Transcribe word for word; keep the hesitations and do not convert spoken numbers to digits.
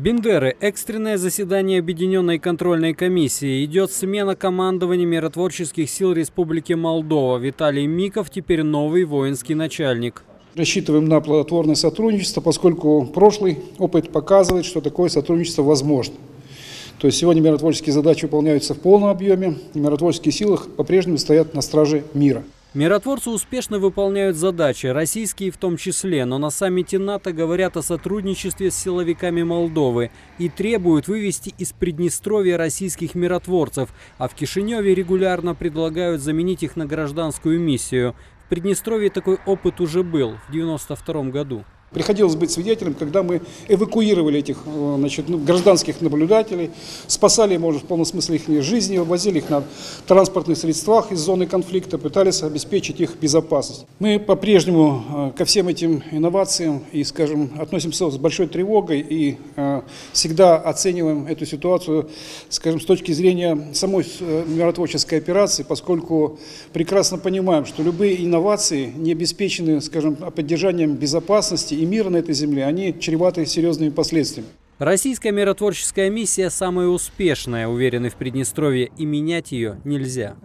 Бендеры. Экстренное заседание Объединенной контрольной комиссии. Идет смена командования миротворческих сил Республики Молдова. Виталий Миков теперь новый воинский начальник. Рассчитываем на плодотворное сотрудничество, поскольку прошлый опыт показывает, что такое сотрудничество возможно. То есть сегодня миротворческие задачи выполняются в полном объеме, и миротворческие силы по-прежнему стоят на страже мира. Миротворцы успешно выполняют задачи, российские в том числе, но на саммите НАТО говорят о сотрудничестве с силовиками Молдовы и требуют вывести из Приднестровья российских миротворцев, а в Кишиневе регулярно предлагают заменить их на гражданскую миссию. В Приднестровье такой опыт уже был в девяносто втором году. Приходилось быть свидетелем, когда мы эвакуировали этих значит, гражданских наблюдателей, спасали, может, в полном смысле их жизни, возили их на транспортных средствах из зоны конфликта, пытались обеспечить их безопасность. Мы по-прежнему ко всем этим инновациям и, скажем, относимся с большой тревогой и всегда оцениваем эту ситуацию, скажем, с точки зрения самой миротворческой операции, поскольку прекрасно понимаем, что любые инновации, Инновации, не обеспеченные, скажем, поддержанием безопасности и мира на этой земле, они чреваты серьезными последствиями. Российская миротворческая миссия самая успешная, уверены в Приднестровье, и менять ее нельзя.